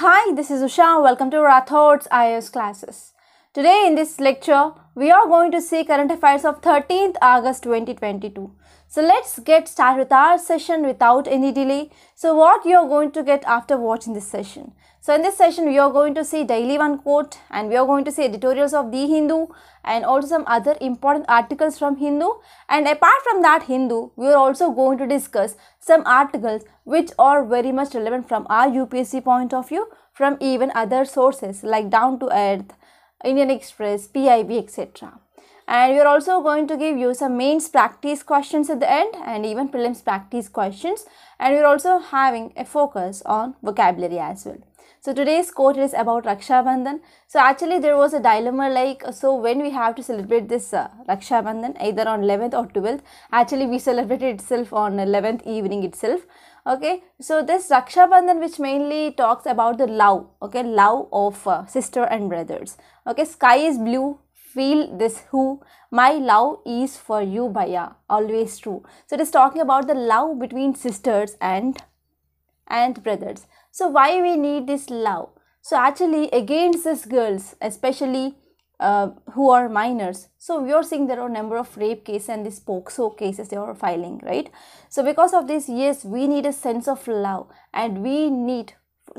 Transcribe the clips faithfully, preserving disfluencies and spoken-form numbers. Hi, this is Usha. Welcome to Rathod's I A S classes. Today in this lecture, we are going to see current affairs of thirteenth August twenty twenty-two. So let's get started with our session without any delay. So what you are going to get after watching this session. So in this session, we are going to see daily one quote and we are going to see editorials of The Hindu and also some other important articles from Hindu. And apart from that Hindu, we are also going to discuss some articles which are very much relevant from our U P S C point of view, from even other sources like Down to Earth, Indian Express, P I B, et cetera. And we are also going to give you some mains practice questions at the end and even prelims practice questions. And we are also having a focus on vocabulary as well. So today's quote is about Raksha Bandhan. So actually there was a dilemma like, so when we have to celebrate this uh, Raksha Bandhan, either on eleventh or twelfth. Actually we celebrated itself on eleventh evening itself. Okay, so this Raksha Bandhan, which mainly talks about the love, okay, love of uh, sister and brothers. Okay, sky is blue, feel this who, my love is for you, bhaiya, always true. So it is talking about the love between sisters and and brothers. So why we need this love? So actually against these girls, especially uh, who are minors. So we are seeing there are a number of rape cases and these POCSO cases they are filing, right? So because of this, yes, we need a sense of love and we need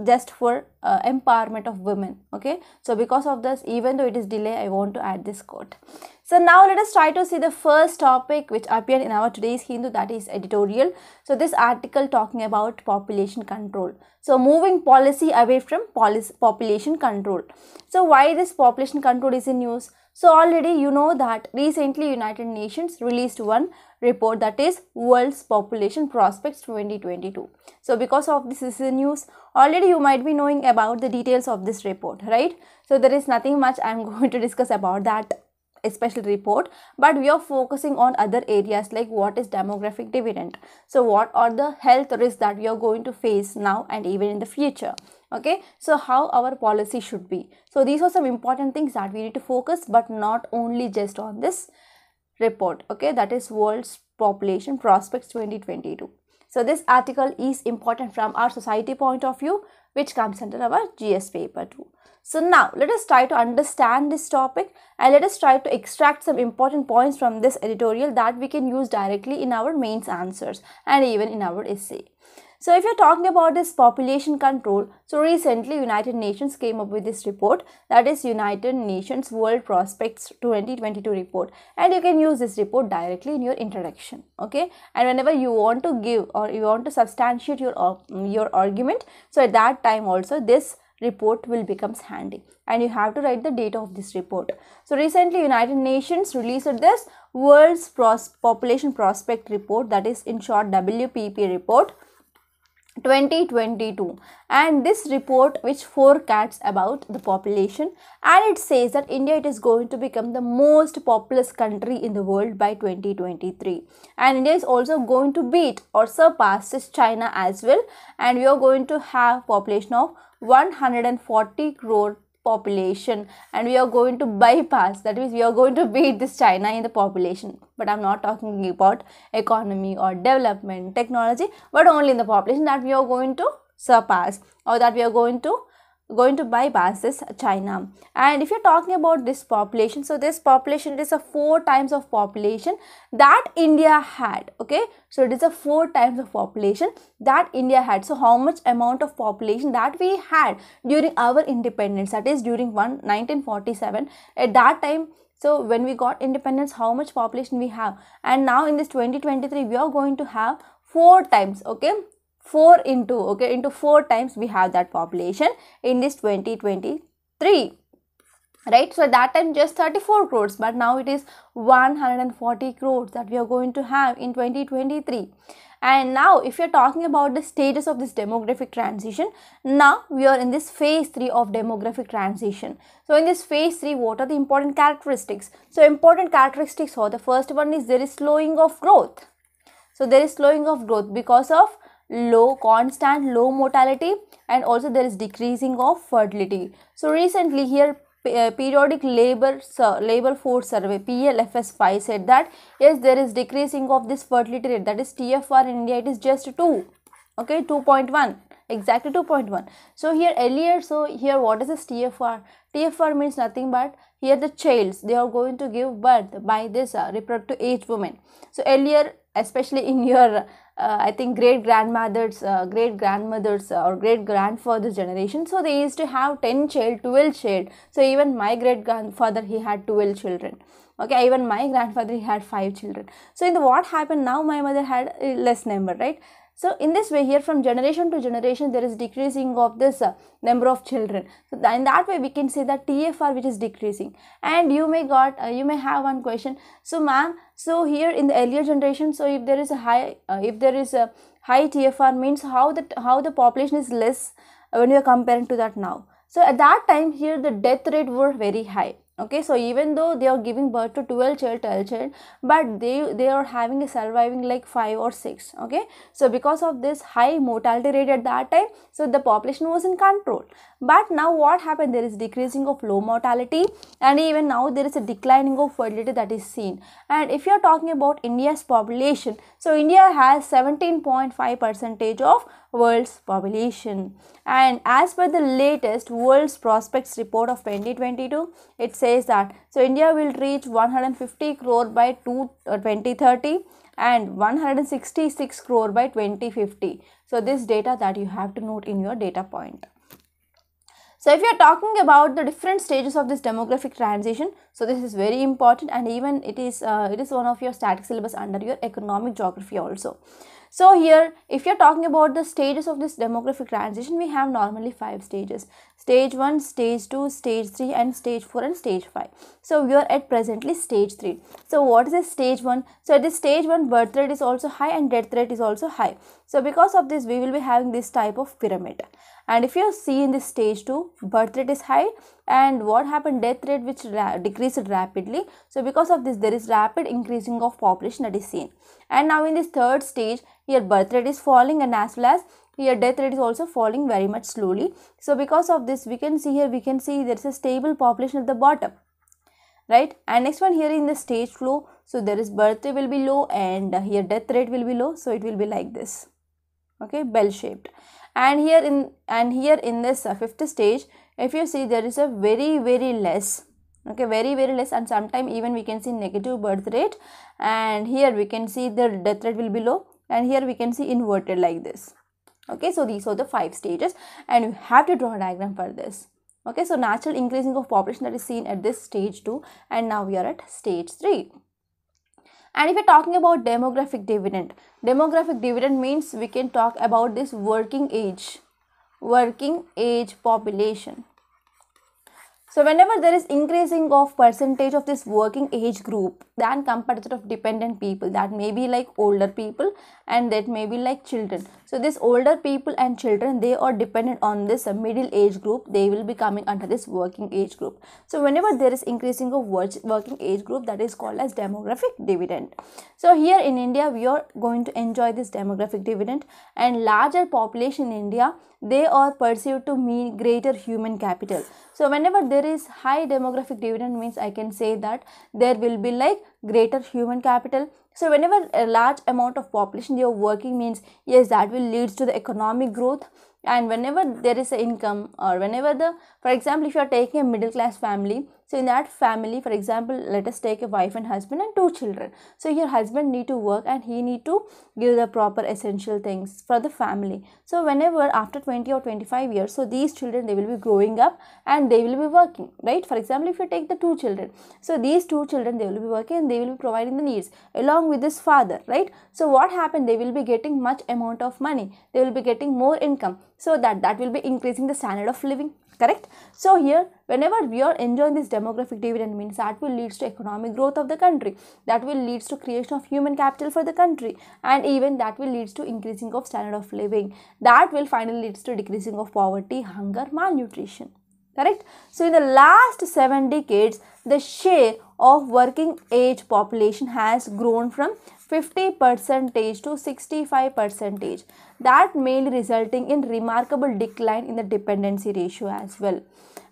just for uh, empowerment of women, okay? So because of this, even though it is delay, I want to add this quote. So now let us try to see the first topic which appeared in our today's Hindu, that is editorial. So this article talking about population control. So moving policy away from policy, population control. So why this population control is in news? So already you know that recently United Nations released one report, that is World's Population Prospects twenty twenty-two. So because of this is the news, already you might be knowing about the details of this report, right? So there is nothing much I am going to discuss about that special report, but we are focusing on other areas like what is demographic dividend, so what are the health risks that we are going to face now and even in the future, okay? So how our policy should be. So these are some important things that we need to focus, but not only just on this report, okay? That is World's Population Prospects twenty twenty-two. So this article is important from our society point of view, which comes under our G S paper too. So now let us try to understand this topic and let us try to extract some important points from this editorial that we can use directly in our mains answers and even in our essay. So if you're talking about this population control, so recently United Nations came up with this report, that is United Nations World Prospects twenty twenty-two report, and you can use this report directly in your introduction, okay? And whenever you want to give or you want to substantiate your, your argument, so at that time also this report will becomes handy and you have to write the date of this report. So recently United Nations released this World's Pros- Population Prospect report, that is in short W P P report twenty twenty-two, and this report which forecasts about the population, and it says that India it is going to become the most populous country in the world by twenty twenty-three, and India is also going to beat or surpass China as well, and we are going to have population of one hundred forty crore population, and we are going to bypass, that means we are going to beat this China in the population. But I'm not talking about economy or development technology, but only in the population that we are going to surpass or that we are going to going to bypass this China. And if you're talking about this population, so this population is a four times of population that India had, okay? So it is a four times of population that India had. So how much amount of population that we had during our independence, that is during nineteen forty-seven, at that time. So when we got independence, how much population we have, and now in this twenty twenty-three we are going to have four times, okay? four into, okay, into four times we have that population in this twenty twenty-three, right? So at that time just thirty-four crores, but now it is one hundred forty crores that we are going to have in twenty twenty-three. And now if you're talking about the stages of this demographic transition, now we are in this phase three of demographic transition. So in this phase three, what are the important characteristics? So important characteristics are, the first one is there is slowing of growth. So there is slowing of growth because of low constant low mortality, and also there is decreasing of fertility. So recently here uh, periodic labor uh, labor force survey P L F S five said that yes, there is decreasing of this fertility rate, that is T F R in India it is just two, okay, two point one exactly two point one. So here earlier, so here what is this T F R? T F R means nothing but here the childs, they are going to give birth by this uh, reproductive age women. So earlier, especially in your uh, I think great grandmothers, uh, great grandmothers uh, or great grandfather's generation, so they used to have ten child, twelve child. So even my great grandfather, he had twelve children. Okay, even my grandfather, he had five children. So in the what happened now, my mother had a less number, right? So in this way here from generation to generation, there is decreasing of this uh, number of children. So th in that way we can say that T F R which is decreasing. And you may got, uh, you may have one question. So ma'am, so here in the earlier generation, so if there is a high, uh, if there is a high T F R means how that, how the population is less when you are comparing to that now. So at that time here the death rate were very high. Okay, so even though they are giving birth to twelve child, twelve child, but they, they are having a surviving like five or six. Okay, so because of this high mortality rate at that time, so the population was in control. But now what happened, there is decreasing of low mortality and even now there is a declining of fertility that is seen. And if you are talking about India's population, so India has seventeen point five percentage of world's population. And as per the latest World's Prospects report of twenty twenty-two, it says that so India will reach one hundred fifty crore by two, uh, twenty thirty and one hundred sixty-six crore by twenty fifty. So this data that you have to note in your data point. So if you are talking about the different stages of this demographic transition, so this is very important and even it is uh, it is one of your static syllabus under your economic geography also. So here if you are talking about the stages of this demographic transition, we have normally five stages: stage one, stage two, stage three and stage four and stage five. So we are at presently stage three. So what is this stage one? So at this stage one, birth rate is also high and death rate is also high. So because of this we will be having this type of pyramid. And if you see in this stage two, birth rate is high and what happened, death rate which ra decreased rapidly. So because of this there is rapid increasing of population that is seen. And now in this third stage, here birth rate is falling and as well as here death rate is also falling very much slowly. So because of this we can see here, we can see there is a stable population at the bottom, right? And next one here in the stage flow, so there is birth rate will be low and here death rate will be low. So it will be like this, okay, bell shaped. And here in and here in this uh, fifth stage, if you see there is a very very less, okay, very very less and sometimes even we can see negative birth rate. And here we can see the death rate will be low and here we can see inverted like this. Okay, so these are the five stages and you have to draw a diagram for this. Okay, so natural increasing of population that is seen at this stage two and now we are at stage three. And if you're talking about demographic dividend, demographic dividend means we can talk about this working age, working age population. So whenever there is increasing of percentage of this working age group than compared to of dependent people, that may be like older people and that may be like children. So this older people and children, they are dependent on this middle age group. They will be coming under this working age group. So whenever there is increasing of working age group, that is called as demographic dividend. So here in India, we are going to enjoy this demographic dividend and larger population in India, they are perceived to mean greater human capital. So whenever there is high demographic dividend means I can say that there will be like greater human capital. So whenever a large amount of population you are working means yes, that will lead to the economic growth. And whenever there is an income or whenever the, for example, if you are taking a middle class family, so in that family, for example, let us take a wife and husband and two children. So your husband need to work and he need to give the proper essential things for the family. So whenever after twenty or twenty-five years, so these children, they will be growing up and they will be working, right? For example, if you take the two children, so these two children, they will be working and they will be providing the needs along with this father, right? So what happened? They will be getting much amount of money. They will be getting more income. So that that will be increasing the standard of living, correct? So here whenever we are enjoying this demographic dividend means that will leads to economic growth of the country, that will leads to creation of human capital for the country, and even that will leads to increasing of standard of living, that will finally leads to decreasing of poverty, hunger, malnutrition, correct? So in the last seven decades the share of working age population has grown from fifty percent to sixty-five percent, that mainly resulting in remarkable decline in the dependency ratio as well.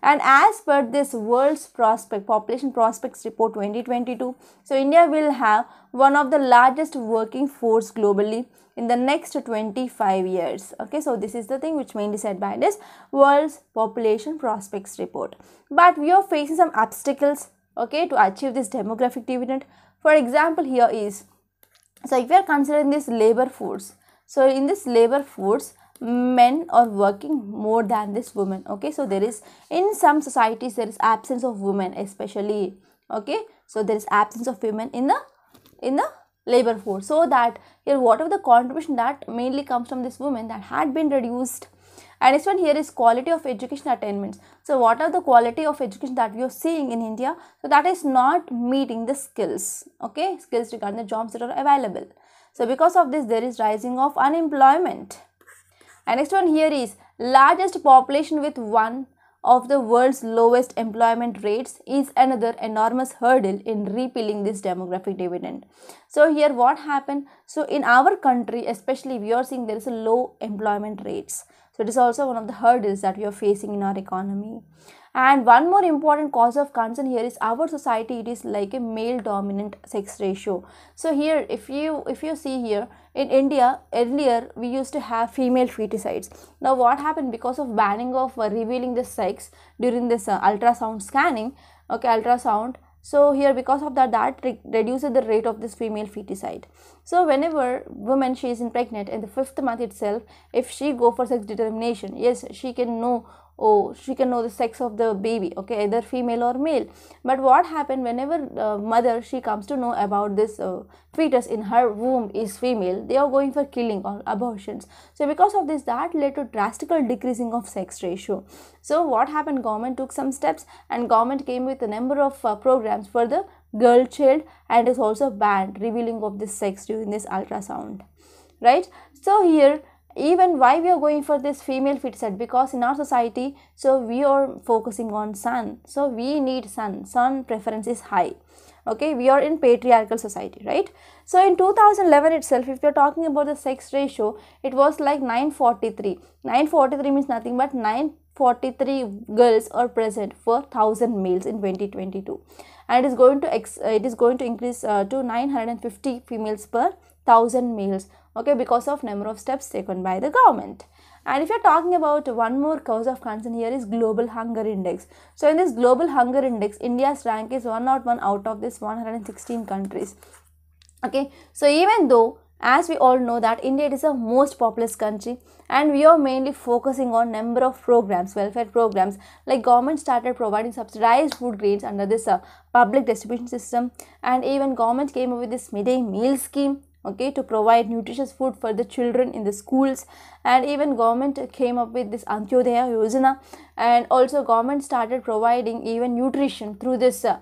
And as per this World's Prospect, Population Prospects Report twenty twenty-two, so India will have one of the largest working force globally in the next twenty-five years. Okay, so this is the thing which mainly said by this World's Population Prospects Report. But we are facing some obstacles, okay, to achieve this demographic dividend. For example, here is, so if we are considering this labor force, so in this labor force, men are working more than this women. Okay, so there is, in some societies there is absence of women especially. Okay, so there is absence of women in the in the labor force. So that here whatever the contribution that mainly comes from this women, that had been reduced. And next one here is quality of education attainments. So what are the quality of education that we are seeing in India? So that is not meeting the skills, okay, skills regarding the jobs that are available. So because of this there is rising of unemployment. And next one here is largest population with one of the world's lowest employment rates is another enormous hurdle in repealing this demographic dividend. So here what happened? So in our country especially we are seeing there is a low employment rates. So it is also one of the hurdles that we are facing in our economy. And one more important cause of concern here is our society, it is like a male dominant sex ratio. So here if you if you see here in India, earlier we used to have female feticides. Now what happened? Because of banning of uh, revealing the sex during this uh, ultrasound scanning, okay, ultrasound. So here because of that, that re reduces the rate of this female feticide. So whenever woman she is pregnant in the fifth month itself, if she go for sex determination, yes, she can know, oh, she can know the sex of the baby, okay, either female or male. But what happened whenever uh, mother she comes to know about this uh, fetus in her womb is female, they are going for killing or abortions. So because of this, that led to drastic decreasing of sex ratio. So what happened? Government took some steps and government came with a number of uh, programs for the girl child, and is also banned revealing of this sex during this ultrasound, right? So here, even why we are going for this female feticide? Because in our society, so we are focusing on son, so we need son, son preference is high, okay, we are in patriarchal society, right? So in two thousand eleven itself, if you are talking about the sex ratio, it was like nine forty-three. nine forty-three means nothing but nine forty-three girls are present for one thousand males in twenty twenty-two, and it is going to ex it is going to increase uh, to nine hundred fifty females per one thousand males, okay, because of number of steps taken by the government. And if you are talking about one more cause of concern here is Global Hunger Index. So in this Global Hunger Index, India's rank is one oh one out of this one hundred sixteen countries, okay. So even though, as we all know that India is a most populous country, and we are mainly focusing on number of programs, welfare programs, like government started providing subsidized food grains under this uh, public distribution system, and even government came up with this midday meal scheme, okay, to provide nutritious food for the children in the schools. And even government came up with this Antyodaya Yojana, and also government started providing even nutrition through this uh,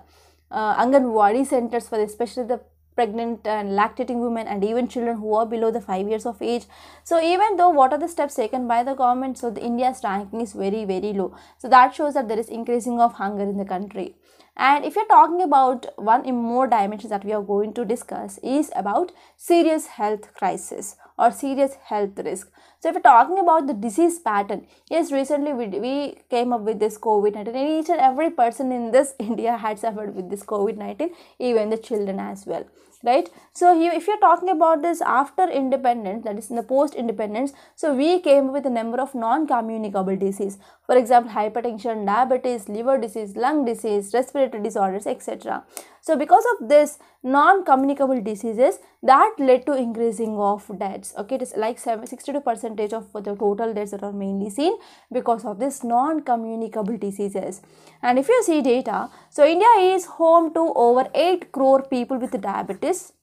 uh, Anganwadi centers for especially the pregnant and lactating women and even children who are below the five years of age. So even though what are the steps taken by the government, so the India's ranking is very very low. So that shows that there is increasing of hunger in the country. And if you're talking about one more dimension that we are going to discuss is about serious health crisis or serious health risk. So if you're talking about the disease pattern, yes, recently we, we came up with this COVID nineteen, and each and every person in this India had suffered with this COVID nineteen, even the children as well, right? So here, if you're talking about this after independence, that is in the post independence, so we came with a number of non-communicable disease, for example hypertension, diabetes, liver disease, lung disease, respiratory disorders, etc. So because of this non-communicable diseases, that led to increasing of deats, okay. It is like sixty-two percent of the total deaths that are mainly seen because of this non-communicable diseases. And if you see data, so India is home to over eight crore people with diabetes,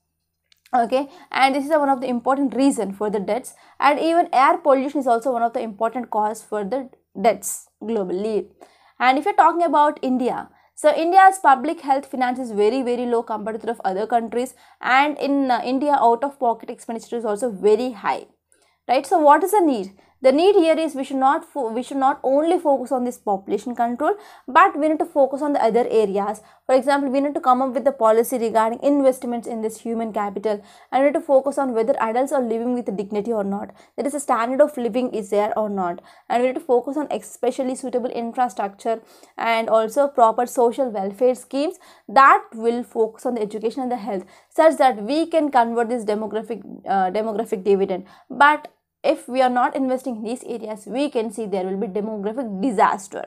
okay, and this is one of the important reason for the deaths. And even air pollution is also one of the important cause for the deaths globally. And if you're talking about India, so India's public health finance is very very low compared to that of other countries, and in uh, India out of pocket expenditure is also very high, right? So what is the need? The need here is we should not we should not only focus on this population control, but we need to focus on the other areas. For example, we need to come up with the policy regarding investments in this human capital, and we need to focus on whether adults are living with dignity or not. That is, a standard of living is there or not, and we need to focus on especially suitable infrastructure and also proper social welfare schemes that will focus on the education and the health, such that we can convert this demographic uh, demographic dividend. But if we are not investing in these areas, we can see there will be demographic disaster,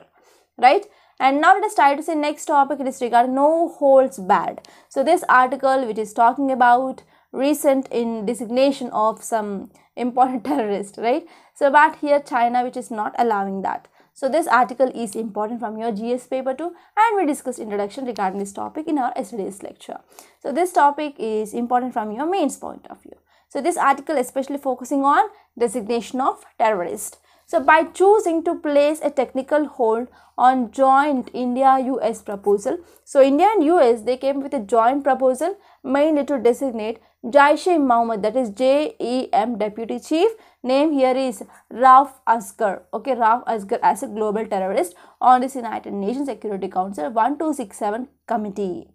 right? And now let us try to see next topic. It is regarding no holds barred. So this article, which is talking about recent in designation of some important terrorist, right? So but here China, which is not allowing that. So this article is important from your G S paper too, and we discussed introduction regarding this topic in our yesterday's lecture. So this topic is important from your mains point of view. So this article especially focusing on designation of terrorist. So by choosing to place a technical hold on joint India U S proposal, so India and U S, they came with a joint proposal mainly to designate Jaish-e-Mohammed, that is J E M deputy chief, name here is Rauf Asghar, okay, Rauf Asghar as a global terrorist on this United Nations Security Council one two six seven committee.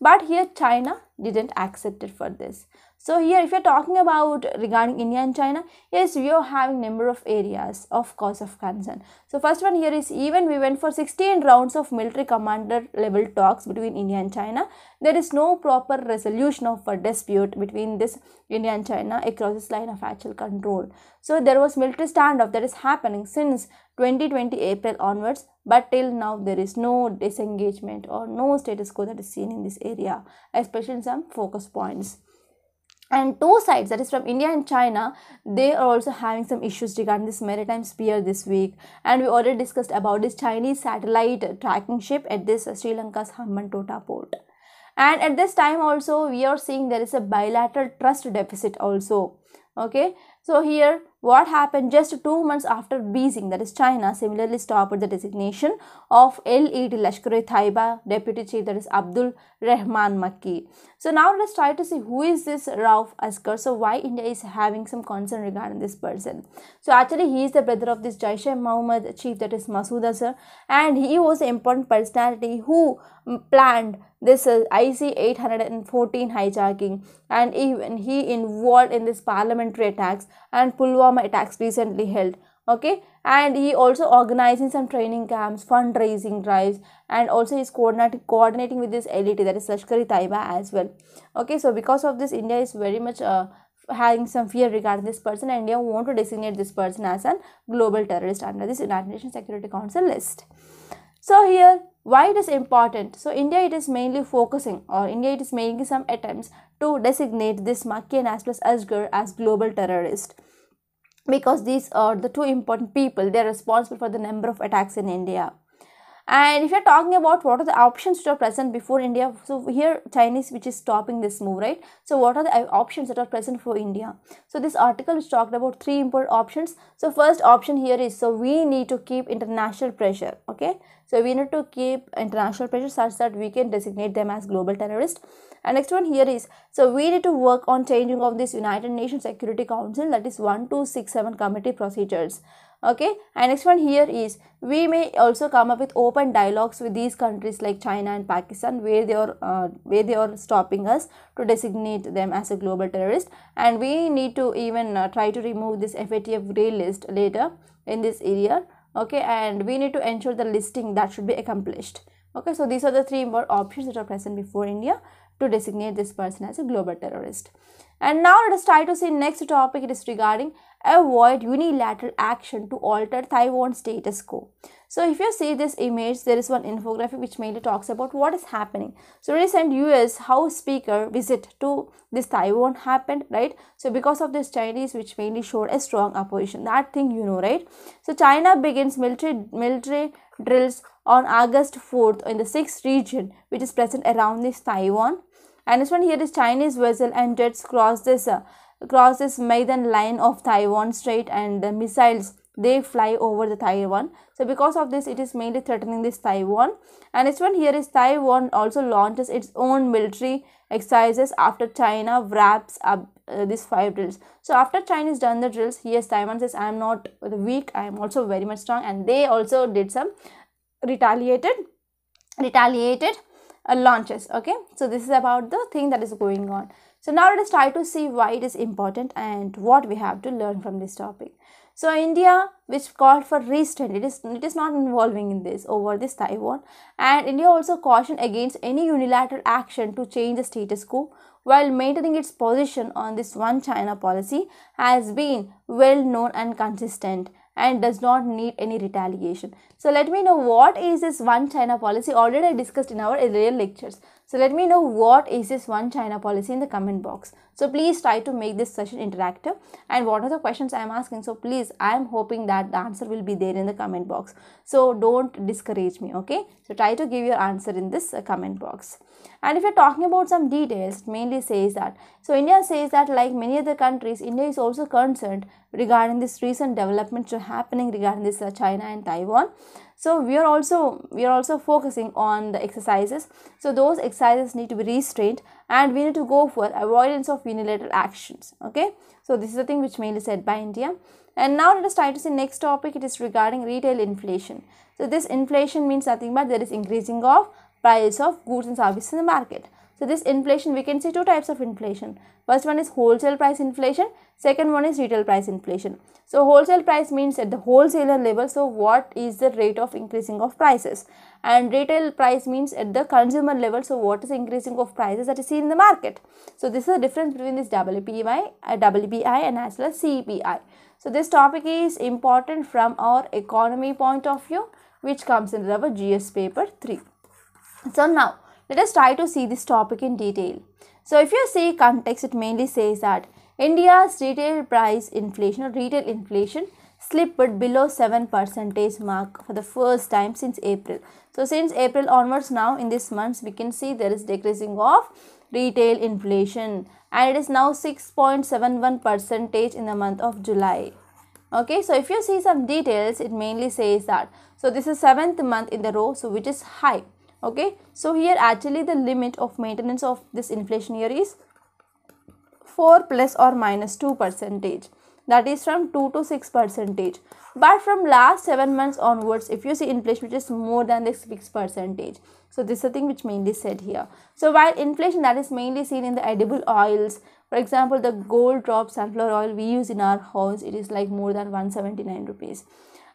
But here China didn't accept it for this. So here if you're talking about regarding India and China, yes, we are having number of areas of cause of concern. So first one here is even we went for sixteen rounds of military commander level talks between India and China. There is no proper resolution of a dispute between this India and China across this line of actual control. So there was military standoff that is happening since twenty twenty April onwards, but till now there is no disengagement or no status quo that is seen in this area, especially in some focus points. And two sides, that is from India and China, they are also having some issues regarding this maritime sphere this week. And we already discussed about this Chinese satellite tracking ship at this Sri Lanka's Hambantota port. And at this time also, we are seeing there is a bilateral trust deficit also. Okay, so here what happened just two months after Beijing, that is China, similarly stopped the designation of L E T, Lashkar-e-Taiba deputy chief, that is Abdul Rahman Maki. So now let's try to see who is this Rauf Asghar. So why India is having some concern regarding this person? So actually he is the brother of this Jaish-e-Mohammed chief, that is Masooda sir, and he was an important personality who planned this uh, I C eight hundred fourteen hijacking, and even he involved in this parliamentary attacks and Pulwama attacks recently held, okay, and he also organizing some training camps, fundraising drives, and also he's coordinating coordinating with this L E T, that is Lashkar-e-Taiba as well, okay. So because of this, India is very much uh, having some fear regarding this person, and India want to designate this person as a global terrorist under this United Nations Security Council list. So here why it is important? So India it is mainly focusing, or India it is making some attempts to designate this Maki and as plus Asghar as global terrorist, because these are the two important people. They are responsible for the number of attacks in India. And if you are talking about what are the options that are present before India, so here Chinese which is stopping this move, right? So what are the options that are present for India? So this article is talked about three important options. So first option here is, so we need to keep international pressure, okay? So we need to keep international pressure such that we can designate them as global terrorists. And next one here is, so we need to work on changing of this United Nations Security Council, that is one two six seven committee procedures. Okay, and next one here is, we may also come up with open dialogues with these countries like China and Pakistan, where they are uh, where they are stopping us to designate them as a global terrorist, and we need to even uh, try to remove this F A T F grey list later in this area. Okay, and we need to ensure the listing that should be accomplished. Okay, so these are the three more options that are present before India to designate this person as a global terrorist. And now let us try to see next topic. It is regarding avoid unilateral action to alter Taiwan's status quo. So if you see this image, there is one infographic which mainly talks about what is happening. So recent U S House Speaker visit to this Taiwan happened, right? So because of this Chinese which mainly showed a strong opposition, that thing you know, right? So China begins military military drills on August fourth in the sixth region which is present around this Taiwan. And this one here is Chinese vessel and jets cross this uh, cross this Maidan line of Taiwan Strait, and the missiles they fly over the Taiwan. So because of this, it is mainly threatening this Taiwan. And this one here is Taiwan also launches its own military exercises after China wraps up uh, these five drills. So after China has done the drills, yes, Taiwan says, I am not weak, I am also very much strong, and they also did some retaliated retaliated uh, launches. Okay, so this is about the thing that is going on. So now let us try to see why it is important and what we have to learn from this topic. So India, which called for restraint, it is, it is not involving in this over this Taiwan, and India also cautioned against any unilateral action to change the status quo while maintaining its position on this one China policy has been well known and consistent and does not need any retaliation. So let me know what is this one China policy. Already I discussed in our earlier lectures. So let me know what is this one China policy in the comment box. So please try to make this session interactive, and what are the questions I am asking. So please, I am hoping that the answer will be there in the comment box. So don't discourage me, okay. So try to give your answer in this comment box. And if you are talking about some details, mainly says that. So India says that like many other countries, India is also concerned regarding this recent developments happening regarding this uh, China and Taiwan. So we are also we are also focusing on the exercises. So those exercises need to be restrained, and we need to go for avoidance of unilateral actions. Okay. So this is the thing which mainly said by India. And now let us try to see next topic. It is regarding retail inflation. So this inflation means nothing but there is increasing of price of goods and services in the market. So this inflation, we can see two types of inflation. First one is wholesale price inflation. Second one is retail price inflation. So wholesale price means at the wholesaler level. So what is the rate of increasing of prices? And retail price means at the consumer level. So what is the increasing of prices that is seen in the market? So this is the difference between this W P I, uh, W P I and as well as C P I. So this topic is important from our economy point of view, which comes in our G S paper three. So now let us try to see this topic in detail. So if you see context, it mainly says that India's retail price inflation or retail inflation slipped below seven percent mark for the first time since April. So since April onwards, now in this month, we can see there is decreasing of retail inflation, and it is now six point seven one percent in the month of July. Okay, so if you see some details, it mainly says that. So this is seventh month in the row, so which is high. Okay, so here actually the limit of maintenance of this inflation here is four plus or minus two percentage, that is from two to six percentage. But from last seven months onwards, if you see inflation which is more than the six percentage. So this is the thing which mainly said here. So while inflation that is mainly seen in the edible oils, for example the gold drop sunflower oil we use in our house, it is like more than one hundred seventy-nine rupees.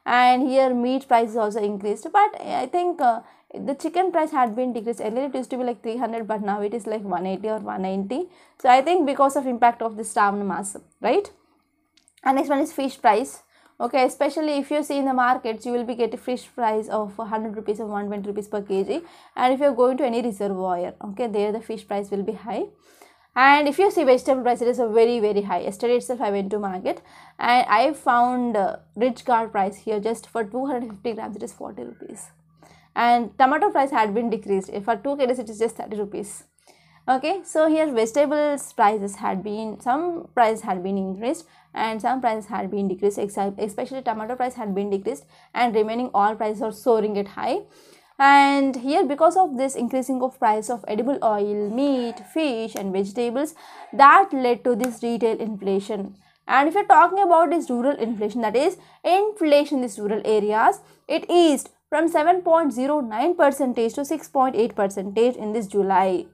And here meat prices also increased, but I think uh, the chicken price had been decreased. Earlier it used to be like three hundred, but now it is like one eighty or one ninety. So I think because of impact of this Shravana Masa, right? And next one is fish price. Okay, especially if you see in the markets, you will be getting fish price of one hundred rupees or one hundred twenty rupees per kg. And if you are going to any reservoir, okay, there the fish price will be high. And if you see vegetable price, it is a very very high. Yesterday itself I went to market and I found uh, rich card price here just for two hundred fifty grams, it is forty rupees. And tomato price had been decreased. For two kilos it is just thirty rupees. Okay, so here vegetables prices had been, some price had been increased and some prices had been decreased, especially tomato price had been decreased, and remaining all prices are soaring at high. And here because of this increasing of price of edible oil, meat, fish and vegetables, that led to this retail inflation. And if you are talking about this rural inflation, that is inflation in these rural areas, it eased from seven point zero nine percentage to six point eight percentage in this July.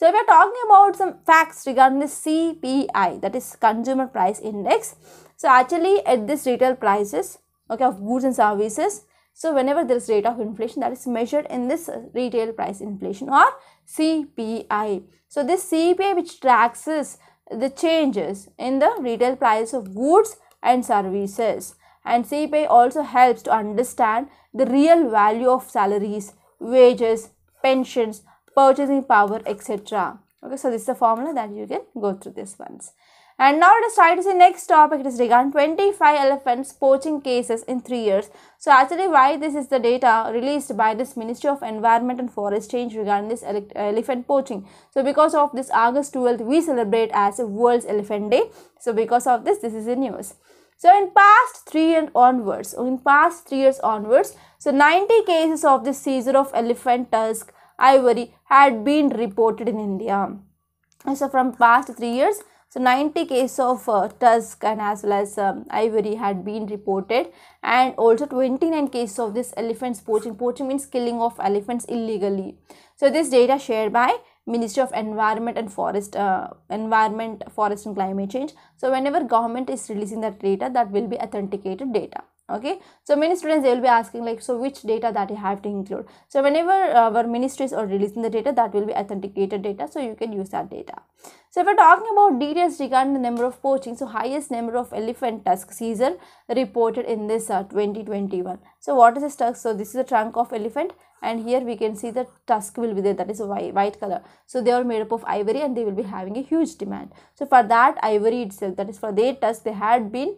So if you are talking about some facts regarding the C P I, that is Consumer Price Index, so actually at this retail prices, okay, of goods and services, so whenever there is rate of inflation, that is measured in this retail price inflation or C P I. So this C P I which tracks the changes in the retail price of goods and services. And C P I also helps to understand the real value of salaries, wages, pensions, purchasing power, et cetera. Okay, so this is the formula that you can go through this once. And now let us try to see next topic. It is regarding twenty-five elephants poaching cases in three years. So actually why this is the data released by this Ministry of Environment and Forest change regarding this ele elephant poaching. So because of this August twelfth, we celebrate as a World's Elephant Day. So because of this, this is the news. So in past three years onwards, in past three years onwards, so ninety cases of the seizure of elephant tusk, ivory had been reported in India. So from past three years, So ninety cases of uh, tusk and as well as um, ivory had been reported, and also twenty-nine cases of this elephants poaching. Poaching means killing of elephants illegally. So this data shared by Ministry of Environment and Forest, uh, Environment, Forest and Climate Change. So whenever government is releasing that data, that will be authenticated data. Okay, so many students, they will be asking like, so which data that you have to include. So whenever uh, our ministries are releasing the data, that will be authenticated data, so you can use that data. So if we're talking about details regarding the number of poaching, so highest number of elephant tusk seizure reported in this uh, twenty twenty-one. So what is this tusk? So this is the trunk of elephant, and here we can see the tusk will be there, that is a white, white color. So they are made up of ivory and they will be having a huge demand. So for that ivory itself, that is for their tusk, they had been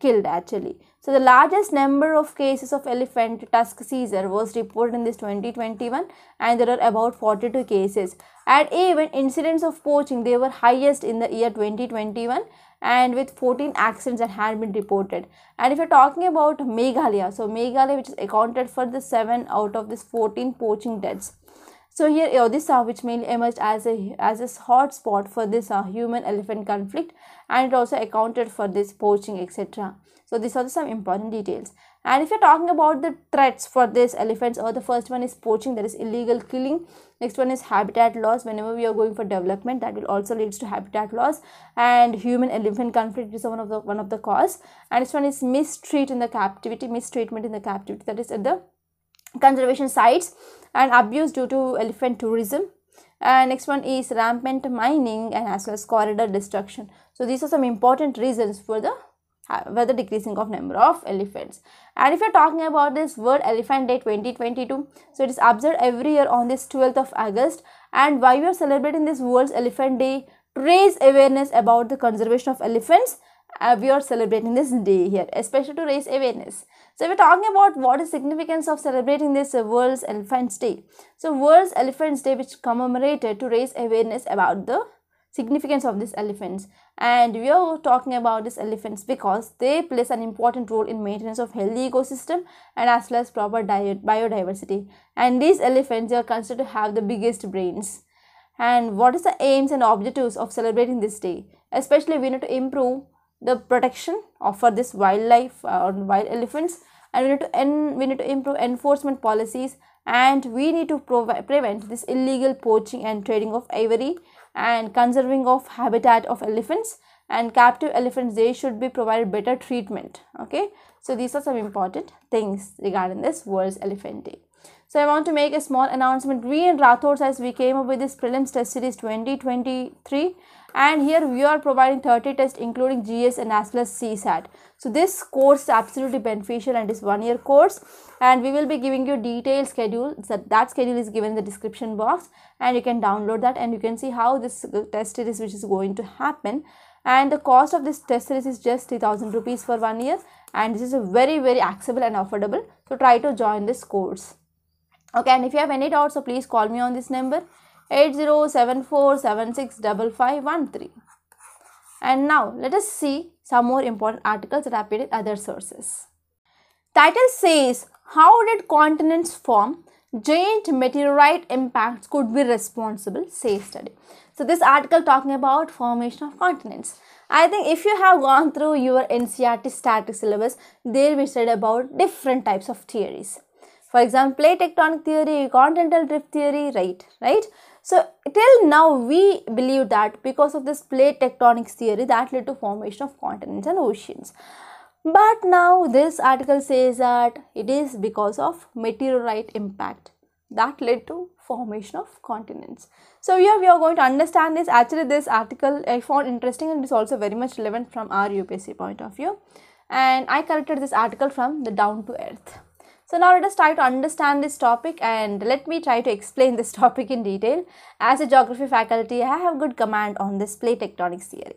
killed actually. So the largest number of cases of elephant tusk seizure was reported in this twenty twenty-one, and there are about forty-two cases. And even incidents of poaching, they were highest in the year twenty twenty-one, and with fourteen accidents that had been reported. And if you're talking about Meghalaya, so Meghalaya, which is accounted for the seven out of this fourteen poaching deaths. So here Odisha, which mainly emerged as a as a hot spot for this uh, human elephant conflict, and it also accounted for this poaching, et cetera. So these are some important details. And if you're talking about the threats for these elephants, or the first one is poaching, that is illegal killing. Next one is habitat loss. Whenever we are going for development, that will also leads to habitat loss, and human elephant conflict is one of the one of the cause. And this one is mistreat in the captivity, mistreatment in the captivity, that is at the conservation sites, and abuse due to elephant tourism. And next one is rampant mining and as well as corridor destruction. So these are some important reasons for the for the decreasing of number of elephants. And if you're talking about this World Elephant Day twenty twenty-two, so it is observed every year on this twelfth of August. And why we are celebrating this World Elephant Day? To raise awareness about the conservation of elephants. Uh, we are celebrating this day here, especially to raise awareness. So we're talking about what is significance of celebrating this uh, World's Elephants Day. So World's Elephants Day, which commemorated to raise awareness about the significance of these elephants. And we are talking about these elephants because they plays an important role in maintenance of healthy ecosystem and as well as proper biodiversity. And these elephants are considered to have the biggest brains. And what is the aims and objectives of celebrating this day? Especially we need to improve the protection of for this wildlife or uh, wild elephants, and we need to en we need to improve enforcement policies, and we need to prevent this illegal poaching and trading of ivory, and conserving of habitat of elephants, and captive elephants, they should be provided better treatment. Okay, so these are some important things regarding this World Elephant Day. So I want to make a small announcement. We in Rathod's, as we came up with this prelims test series twenty twenty-three, and here we are providing thirty tests including G S and as well as C SAT. So this course is absolutely beneficial and is one year course, and we will be giving you detailed schedule. So that schedule is given in the description box, and you can download that and you can see how this test series which is going to happen. And the cost of this test series is just three thousand rupees for one year, and this is a very very accessible and affordable. So try to join this course. Okay, and if you have any doubts, so please call me on this number eight zero seven four seven six five five one three. And now let us see some more important articles that appeared in other sources. Title says, how did continents form? Giant meteorite impacts could be responsible, say study. So this article talking about formation of continents. I think if you have gone through your N C E R T static syllabus, there we said about different types of theories. For example, plate tectonic theory, continental drift theory, right, right. So till now we believe that because of this plate tectonics theory that led to formation of continents and oceans. But now this article says that it is because of meteorite impact that led to formation of continents. So here we are going to understand this. Actually this article I found interesting, and it is also very much relevant from our U P S C point of view. And I corrected this article from the Down to Earth. So now let us try to understand this topic, and let me try to explain this topic in detail. As a geography faculty, I have good command on this plate tectonics theory.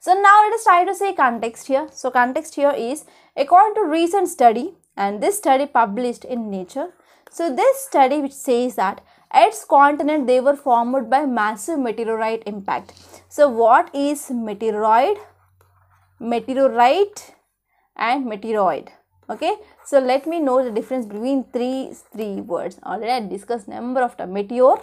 So now let us try to say context here. So context here is according to recent study, and this study published in Nature. So this study which says that Earth's continent, they were formed by massive meteorite impact. So what is meteoroid, meteorite and meteoroid? Okay, so let me know the difference between three three words. Already I discussed number of the meteor,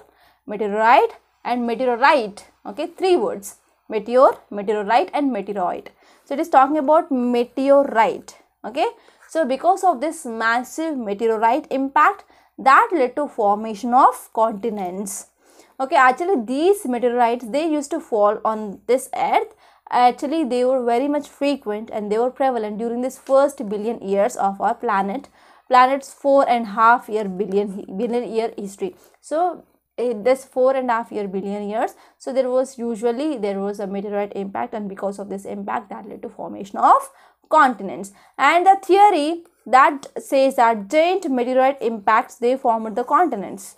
meteorite and meteorite. Okay, three words. meteor, meteorite and meteoroid. So it is talking about meteorite. Okay. So because of this massive meteorite impact, that led to formation of continents. Okay, actually these meteorites, they used to fall on this earth. Actually they were very much frequent and they were prevalent during this first billion years of our planet, planet's four and half year billion billion year history. So in this four and half year billion years, so there was usually there was a meteorite impact, and because of this impact that led to formation of continents. And the theory that says that giant meteorite impacts, they formed the continents.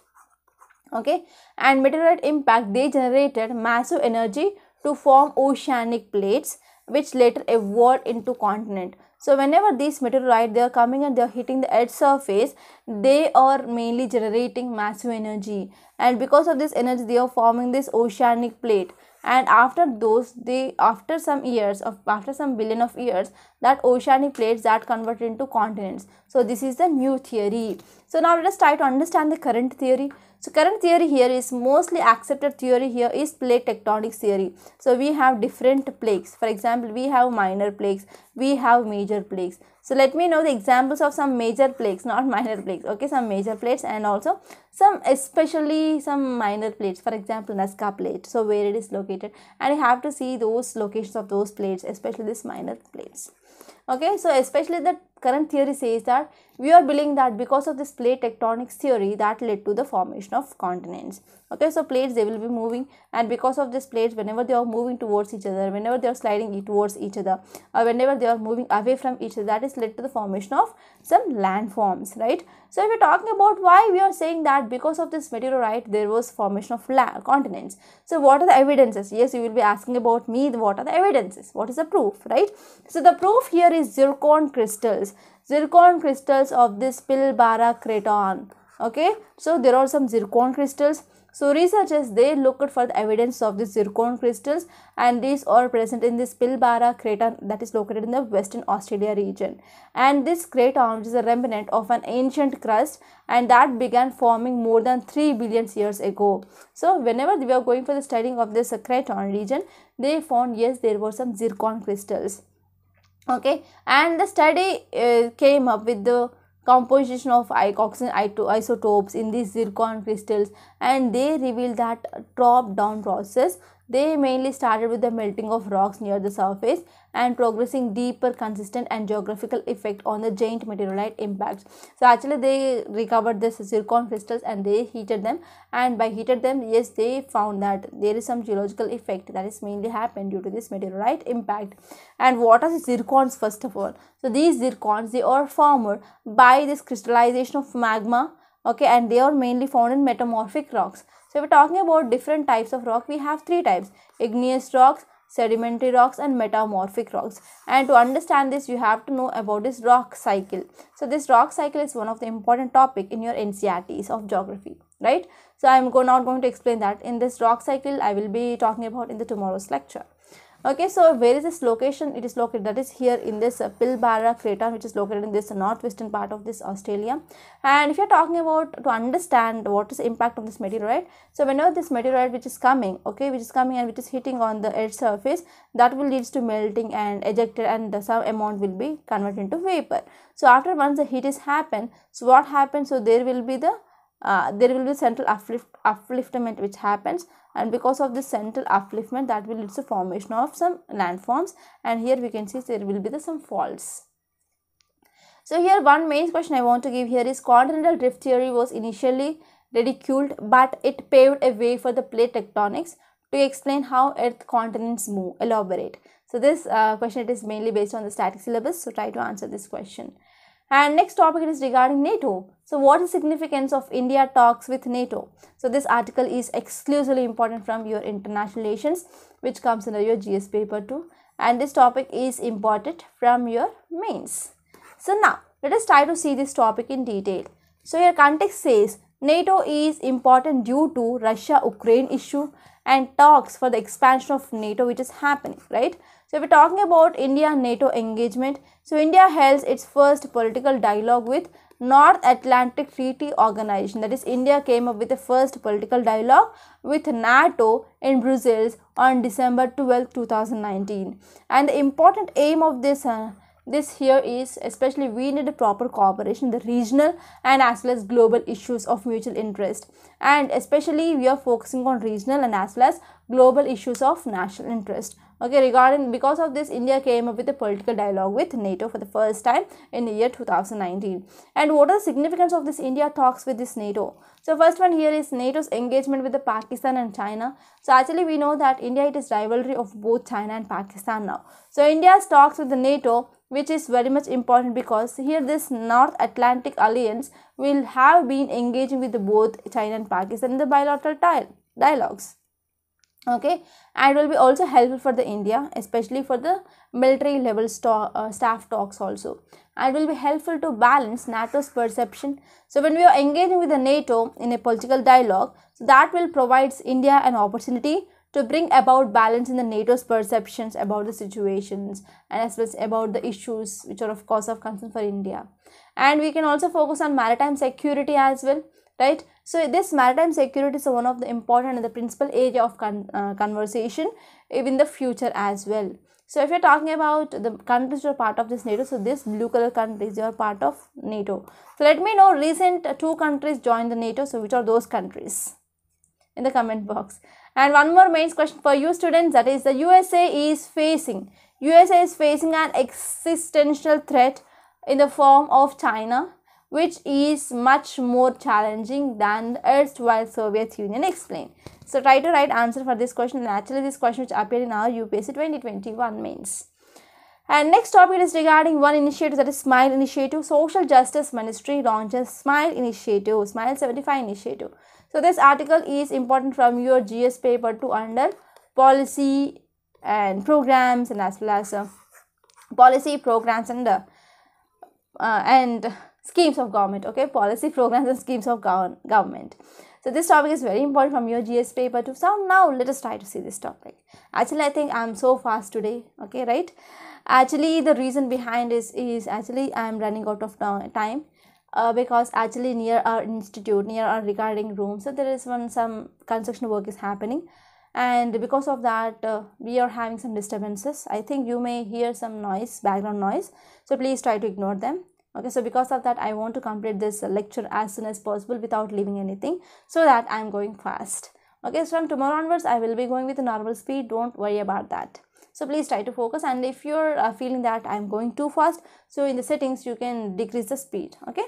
Okay, and meteorite impact, they generated massive energy to form oceanic plates, which later evolved into continent. So whenever these meteorites, they are coming and they are hitting the earth's surface, they are mainly generating massive energy, and because of this energy they are forming this oceanic plate. And after those, they after some years of after some billion of years, that oceanic plates that converted into continents. So this is the new theory. So now let us try to understand the current theory. So current theory here is mostly accepted theory here is plate tectonics theory. So we have different plagues. For example, we have minor plagues, we have major plagues. So let me know the examples of some major plagues, not minor plagues. Okay, some major plates and also some especially some minor plates. For example, Nazca plate. So where it is located, and you have to see those locations of those plates, especially these minor plates. Okay, so especially the current theory says that we are believing that because of this plate tectonics theory that led to the formation of continents. Okay, so plates, they will be moving, and because of this plates, whenever they are moving towards each other, whenever they are sliding towards each other, or whenever they are moving away from each other, that is led to the formation of some landforms, right? So if we are talking about why we are saying that because of this meteorite there was formation of land, continents. So what are the evidences? Yes, you will be asking about me, what are the evidences? What is the proof, right? So the proof here is zircon crystals. Zircon crystals of this Pilbara Craton. Okay, so there are some zircon crystals. So researchers, they looked for the evidence of the zircon crystals, and these are present in this Pilbara Craton that is located in the Western Australia region. And this craton is a remnant of an ancient crust, and that began forming more than three billion years ago. So whenever we are going for the studying of this craton region, they found yes, there were some zircon crystals. Okay, and the study uh, came up with the composition of oxygen isotopes in these zircon crystals, and they revealed that drop down process, they mainly started with the melting of rocks near the surface and progressing deeper, consistent and geographical effect on the giant meteorite impacts. So actually they recovered this zircon crystals and they heated them, and by heated them, yes, they found that there is some geological effect that is mainly happened due to this meteorite impact. And what are the zircons first of all? So these zircons, they are formed by this crystallization of magma. Okay, and they are mainly found in metamorphic rocks. So we're talking about different types of rock. We have three types: igneous rocks, sedimentary rocks and metamorphic rocks. And to understand this, you have to know about this rock cycle. So this rock cycle is one of the important topic in your N C E R Ts of geography, right? So I'm go not going to explain that in this rock cycle. I will be talking about in the tomorrow's lecture. Okay, so where is this location? It is located, that is here in this uh, Pilbara Craton, which is located in this northwestern part of this Australia. And if you are talking about to understand what is the impact of this meteorite, so whenever this meteorite which is coming, okay, which is coming and which is hitting on the Earth's surface, that will leads to melting and ejected, and the some amount will be converted into vapor. So after once the heat is happened, so what happens? So there will be the Uh, there will be central uplift, upliftment which happens, and because of this central upliftment that will lead to formation of some landforms, and here we can see there will be the some faults. So here one main question I want to give here is continental drift theory was initially ridiculed, but it paved a way for the plate tectonics to explain how earth continents move. Elaborate. So this uh, question, it is mainly based on the static syllabus, so try to answer this question. And next topic is regarding NATO. So what is the significance of India talks with NATO? So this article is exclusively important from your international relations, which comes under your G S paper two, and this topic is important from your mains. So now let us try to see this topic in detail. So your context says NATO is important due to Russia-Ukraine issue and talks for the expansion of NATO which is happening, right? So if we're talking about India-NATO engagement, so India held its first political dialogue with North Atlantic Treaty Organization, that is India, came up with the first political dialogue with NATO in Brussels on December twelfth two thousand nineteen. And the important aim of this uh, this here is, especially we need a proper cooperation, the regional and as well as global issues of mutual interest, and especially we are focusing on regional and as well as global issues of national interest. Okay, regarding, because of this, India came up with a political dialogue with NATO for the first time in the year two thousand nineteen. And what are the significance of this India talks with this NATO? So first one here is NATO's engagement with the Pakistan and China. So actually we know that India, it is rivalry of both China and Pakistan now. So India's talks with the NATO, which is very much important, because here this North Atlantic Alliance will have been engaging with both China and Pakistan in the bilateral dialogues. Okay, and it will be also helpful for the India, especially for the military level st uh, staff talks also. And it will be helpful to balance NATO's perception. So when we are engaging with the NATO in a political dialogue, so that will provide India an opportunity to bring about balance in the NATO's perceptions about the situations and as well as about the issues which are of course of concern for India. And we can also focus on maritime security as well, right? So this maritime security is one of the important and the principal area of con uh, conversation in the future as well. So if you're talking about the countries who are part of this NATO, so this blue color countries, they are part of NATO. So let me know recent two countries joined the NATO, so which are those countries in the comment box. And one more mains question for you students, that is the USA is facing USA is facing an existential threat in the form of China, which is much more challenging than the erstwhile Soviet Union, explain. So try to write answer for this question, and actually this question which appeared in our U P S C twenty twenty-one mains. And next topic is regarding one initiative, that is SMILE initiative. Social Justice Ministry launches SMILE initiative, SMILE seventy-five initiative. So this article is important from your G S paper to under policy and programs and as well as uh, policy programs and uh, uh, and schemes of government. Okay, policy programs and schemes of go government. So this topic is very important from your G S paper to sound. Now let us try to see this topic. Actually, I think I am so fast today. Okay, right? Actually, the reason behind is is actually I am running out of time. Uh, because actually near our institute, near our recording room, so there is one some construction work is happening, and because of that uh, we are having some disturbances. I think you may hear some noise, background noise, so please try to ignore them. Okay, so because of that I want to complete this lecture as soon as possible without leaving anything, so that I am going fast. Okay, so from tomorrow onwards I will be going with the normal speed, don't worry about that. So please try to focus, and if you're uh, feeling that I'm going too fast, so in the settings you can decrease the speed. Okay,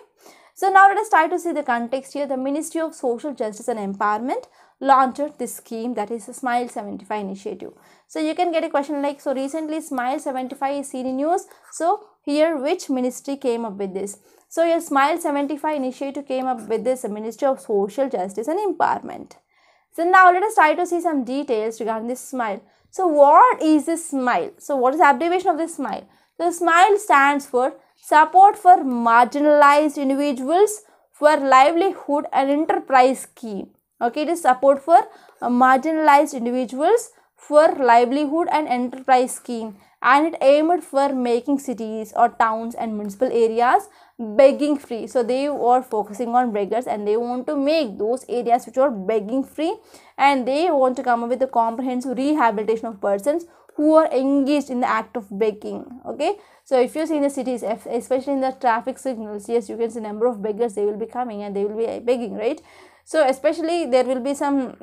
so now let us try to see the context here. The Ministry of Social Justice and Empowerment launched this scheme, that is the SMILE seventy-five initiative. So you can get a question like, so recently SMILE seventy-five is seen in news, so here which ministry came up with this? So your SMILE seventy-five initiative came up with this, the Ministry of Social Justice and Empowerment. So now let us try to see some details regarding this SMILE. So what is this SMILE? So what is the abbreviation of this SMILE? So SMILE stands for Support for Marginalized Individuals for Livelihood and Enterprise Scheme. Okay, it is Support for uh, Marginalized Individuals for Livelihood and Enterprise Scheme, and it aimed for making cities or towns and municipal areas begging free. So they are focusing on beggars, and they want to make those areas which are begging free, and they want to come up with a comprehensive rehabilitation of persons who are engaged in the act of begging. Okay, so if you see in the cities, especially in the traffic signals, yes, you can see number of beggars, they will be coming and they will be begging, right? So especially there will be some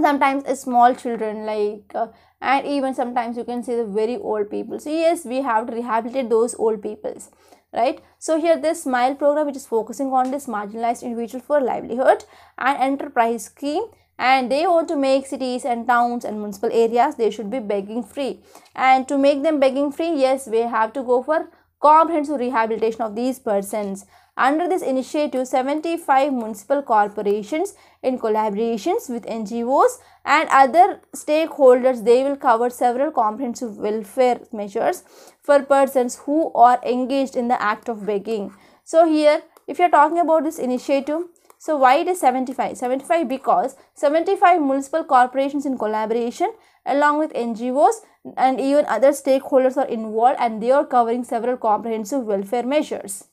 sometimes uh, small children, like uh, and even sometimes you can see the very old people. So yes, we have to rehabilitate those old peoples, right? So here this SMILE program, which is focusing on this marginalized individual for livelihood and enterprise scheme, and they want to make cities and towns and municipal areas, they should be begging free. And to make them begging free, yes, we have to go for comprehensive rehabilitation of these persons. Under this initiative, seventy-five municipal corporations in collaborations with N G Os and other stakeholders, they will cover several comprehensive welfare measures for persons who are engaged in the act of begging. So here, if you are talking about this initiative, so why it is seventy-five? seventy-five because seventy-five municipal corporations in collaboration along with N G Os and even other stakeholders are involved, and they are covering several comprehensive welfare measures.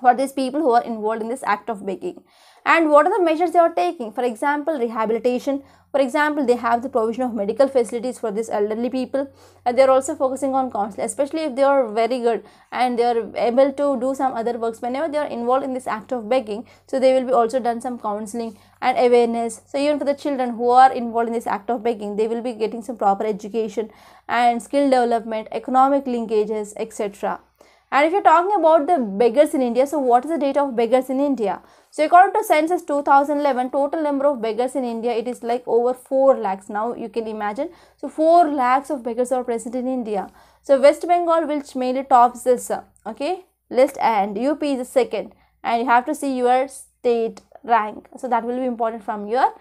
for these people who are involved in this act of begging. And what are the measures they are taking? For example, rehabilitation. For example, they have the provision of medical facilities for these elderly people, and they are also focusing on counseling, especially if they are very good and they are able to do some other works. Whenever they are involved in this act of begging, so they will be also done some counseling and awareness. So even for the children who are involved in this act of begging, they will be getting some proper education and skill development, economic linkages, et cetera. And if you're talking about the beggars in India, so what is the data of beggars in India? So according to census two thousand eleven, total number of beggars in India, it is like over four lakhs. Now you can imagine. So four lakhs of beggars are present in India. So West Bengal, which mainly tops this okay, list, and U P is the second. And you have to see your state rank. So that will be important from your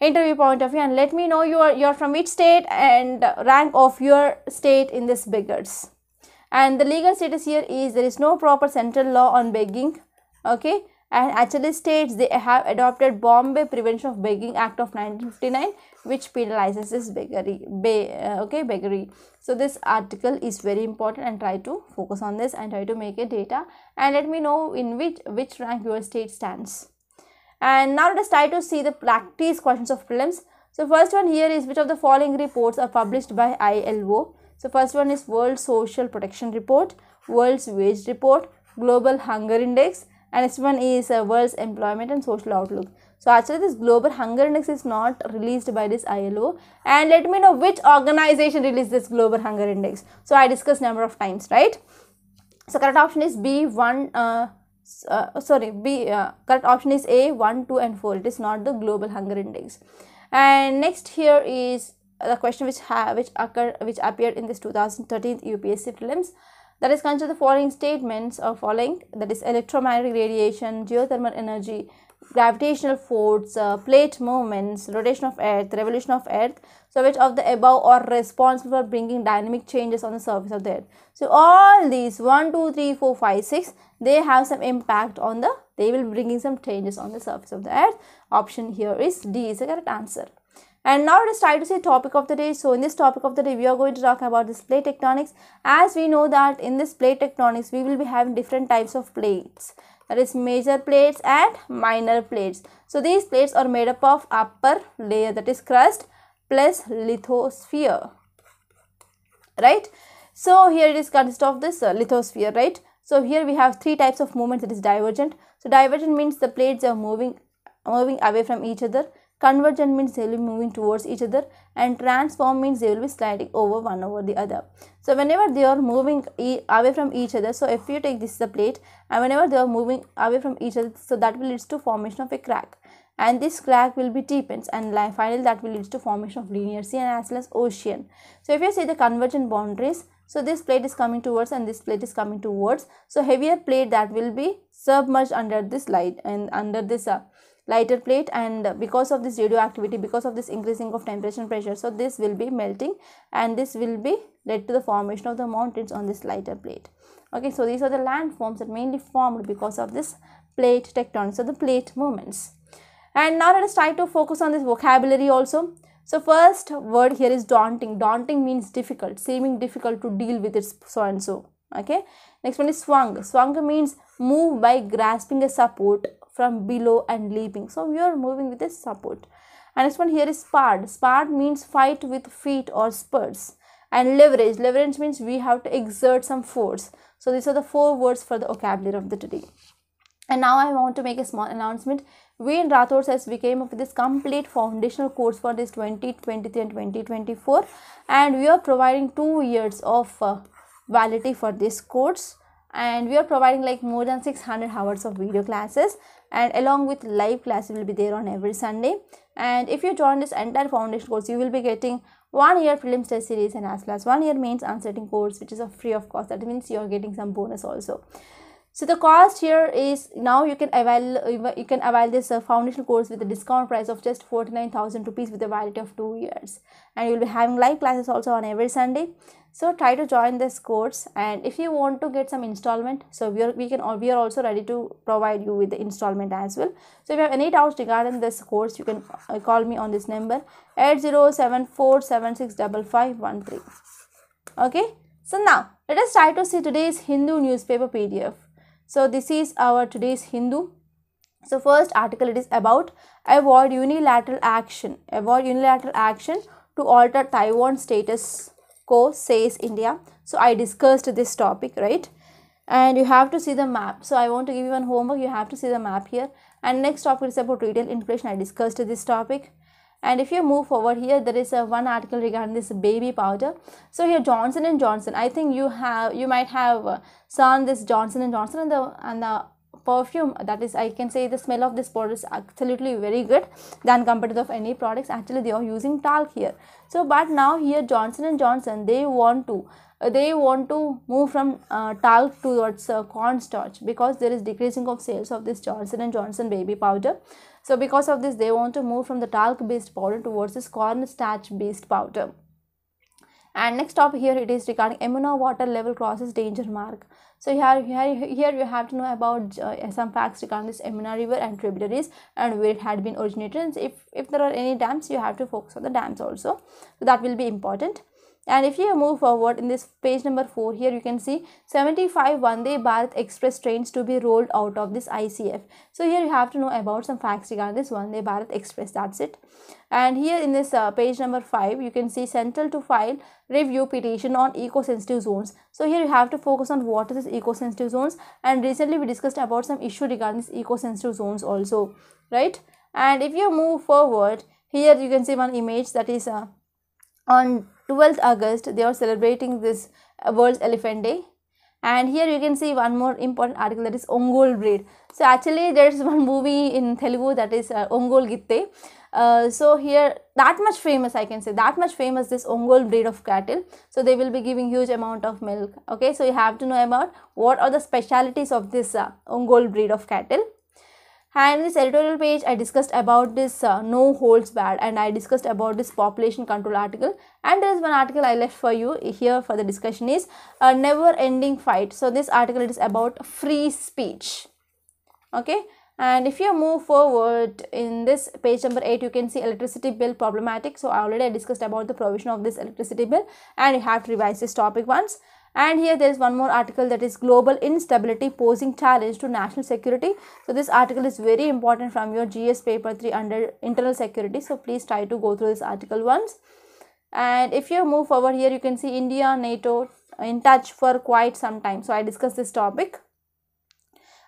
interview point of view. And let me know you are, you are from which state and rank of your state in this beggars. And the legal status here is there is no proper central law on begging, okay, and actually states they have adopted Bombay Prevention of Begging Act of nineteen fifty-nine, which penalizes this beggary, be, uh, okay, beggary. So this article is very important, and try to focus on this and try to make a data, and let me know in which, which rank your state stands. And now let us try to see the practice questions of prelims. So first one here is which of the following reports are published by I L O? So first one is World Social Protection Report, World's Wage Report, Global Hunger Index, and next one is uh, World's Employment and Social Outlook. So actually this Global Hunger Index is not released by this I L O, and let me know which organization released this Global Hunger Index. So I discussed number of times, right? So correct option is B one, uh, uh, sorry, B, uh, correct option is A one, two and four. It is not the Global Hunger Index. And next here is the question which have which occurred which appeared in this two thousand thirteen U P S C prelims, that is consider the following statements or following, that is electromagnetic radiation, geothermal energy, gravitational force, uh, plate movements, rotation of earth, revolution of earth. So which of the above are responsible for bringing dynamic changes on the surface of the earth? So all these one, two, three, four, five, six, they have some impact on the, they will bringing some changes on the surface of the earth. Option here is D is the correct answer. And now let us try to see topic of the day. So in this topic of the day, we are going to talk about this plate tectonics. As we know that in this plate tectonics, we will be having different types of plates. That is major plates and minor plates. So these plates are made up of upper layer, that is crust, plus lithosphere, right? So here it is consists of this uh, lithosphere, right? So here we have three types of movements, that is divergent. So divergent means the plates are moving, moving away from each other. Convergent means they will be moving towards each other, and transform means they will be sliding over one over the other. So whenever they are moving e away from each other, so if you take this is the plate, and whenever they are moving away from each other, so that will lead to formation of a crack, and this crack will be deepens, and finally that will lead to formation of linear sea and as well as ocean. So if you see the convergent boundaries, so this plate is coming towards and this plate is coming towards, so heavier plate that will be submerged under this light and under this uh, lighter plate, and because of this radioactivity, because of this increasing of temperature and pressure, so this will be melting, and this will be led to the formation of the mountains on this lighter plate. Okay, so these are the landforms that mainly formed because of this plate tectonics, so the plate movements. And now let us try to focus on this vocabulary also. So first word here is daunting. Daunting means difficult, seeming difficult to deal with, its so and so. Okay, next one is swung. Swung means move by grasping a support from below and leaping. So we are moving with this support. And next one here is sparred. Sparred means fight with feet or spurs. And leverage. Leverage means we have to exert some force. So these are the four words for the vocabulary of the today. And now I want to make a small announcement. We in Rathod's has we came up with this complete foundational course for this twenty twenty-three and twenty twenty-four. And we are providing two years of uh, validity for this course. And we are providing like more than six hundred hours of video classes, and along with live class will be there on every Sunday. And if you join this entire foundation course, you will be getting one year prelims test series and as well as one year mains answering course, which is a free of cost. That means you are getting some bonus also. So the cost here is, now you can avail you can avail this uh, foundational course with a discount price of just forty-nine thousand rupees with a validity of two years. And you will be having live classes also on every Sunday. So try to join this course, and if you want to get some installment, so we are we can we are also ready to provide you with the installment as well. So if you have any doubts regarding this course, you can call me on this number eight zero seven four seven six five five one three. Okay. So now let us try to see today's Hindu newspaper P D F. So this is our today's Hindu. So first article, it is about avoid unilateral action. Avoid unilateral action to alter Taiwan status quo, says India. So I discussed this topic, right? And you have to see the map. So I want to give you one homework. You have to see the map here. And next topic is about retail inflation. I discussed this topic. And if you move forward here, there is a one article regarding this baby powder. So here Johnson and Johnson. I think you have, you might have seen this Johnson and Johnson and the and the perfume, that is, I can say the smell of this product is absolutely very good than compared to the of any products. Actually, they are using talc here. So, but now here Johnson and Johnson, they want to uh, they want to move from uh, talc towards uh, cornstarch, because there is decreasing of sales of this Johnson and Johnson baby powder. So, because of this, they want to move from the talc based powder towards this cornstarch based powder. And next topic here, it is regarding Yamuna water level crosses danger mark. So here, here, here you have to know about uh, some facts regarding this Yamuna river and tributaries and where it had been originated. And if, if there are any dams, you have to focus on the dams also. So that will be important. And if you move forward in this page number four, here you can see seventy-five Vande Bharat Express trains to be rolled out of this I C F. So here you have to know about some facts regarding this Vande Bharat Express, that's it. And here in this uh, page number five, you can see central to file review petition on eco-sensitive zones. So here you have to focus on what is this eco-sensitive zones, and recently we discussed about some issue regarding this eco-sensitive zones also, right? And if you move forward, here you can see one image, that is uh, on twelfth August they are celebrating this World's Elephant Day. And here you can see one more important article, that is Ongol breed. So actually there is one movie in Telugu, that is uh, Ongol Gitte. Uh, so here that much famous, I can say that much famous this Ongol breed of cattle. So they will be giving huge amount of milk. Okay, so you have to know about what are the specialities of this uh, Ongol breed of cattle. And in this editorial page, I discussed about this uh, no holds barred, and I discussed about this population control article. And there is one article I left for you here for the discussion, is a never ending fight. So this article, it is about free speech. Okay. And if you move forward in this page number eight, you can see electricity bill problematic. So I already discussed about the provision of this electricity bill, and you have to revise this topic once. And here there is one more article, that is global instability posing challenge to national security. So this article is very important from your G S paper three under internal security. So please try to go through this article once. And if you move forward here, you can see India, NATO in touch for quite some time. So I discussed this topic.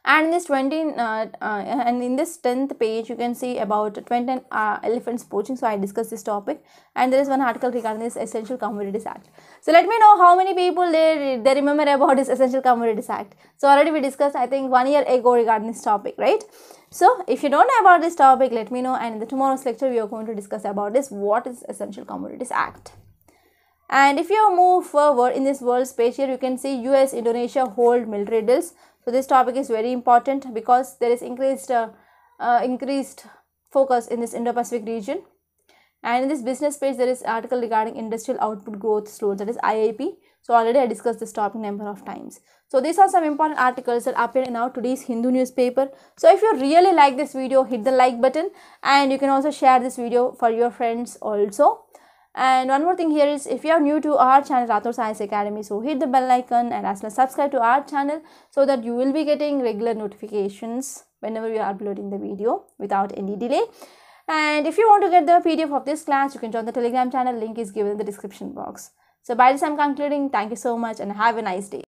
And in this twentieth uh, uh, and in this tenth page, you can see about twenty uh, elephants poaching. So I discussed this topic. And there is one article regarding this Essential Commodities Act. So let me know how many people they, they remember about this Essential Commodities Act. So already we discussed, I think, one year ago regarding this topic, right? So if you don't know about this topic, let me know. And in the tomorrow's lecture, we are going to discuss about this, what is Essential Commodities Act. And if you move forward in this world's page, here you can see U S, Indonesia hold military deals. So this topic is very important because there is increased uh, uh, increased focus in this Indo-Pacific region. And in this business page, there is article regarding industrial output growth slows, that is I I P. So already I discussed this topic number of times. So these are some important articles that appear in our today's Hindu newspaper. So if you really like this video, hit the like button, and you can also share this video for your friends also. And one more thing here is, if you are new to our channel, Rathod's I A S Academy, so hit the bell icon and as well subscribe to our channel so that you will be getting regular notifications whenever we are uploading the video without any delay. And if you want to get the P D F of this class, you can join the Telegram channel. Link is given in the description box. So by this I'm concluding. Thank you so much and have a nice day.